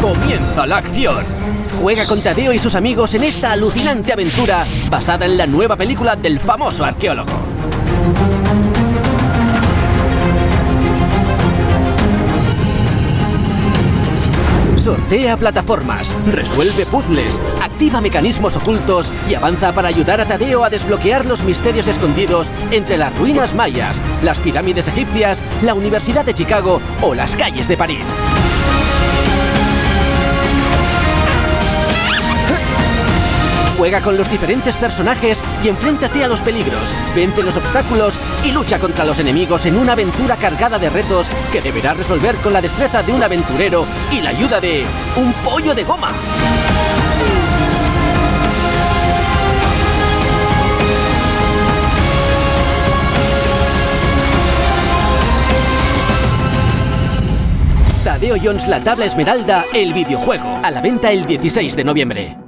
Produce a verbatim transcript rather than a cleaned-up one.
Comienza la acción. Juega con Tadeo y sus amigos en esta alucinante aventura basada en la nueva película del famoso arqueólogo. Sortea plataformas, resuelve puzzles, activa mecanismos ocultos y avanza para ayudar a Tadeo a desbloquear los misterios escondidos entre las ruinas mayas, las pirámides egipcias, la Universidad de Chicago o las calles de París. Juega con los diferentes personajes y enfréntate a los peligros, vence los obstáculos y lucha contra los enemigos en una aventura cargada de retos que deberás resolver con la destreza de un aventurero y la ayuda de un pollo de goma. Tadeo Jones, La Tabla Esmeralda, el videojuego, a la venta el dieciséis de noviembre.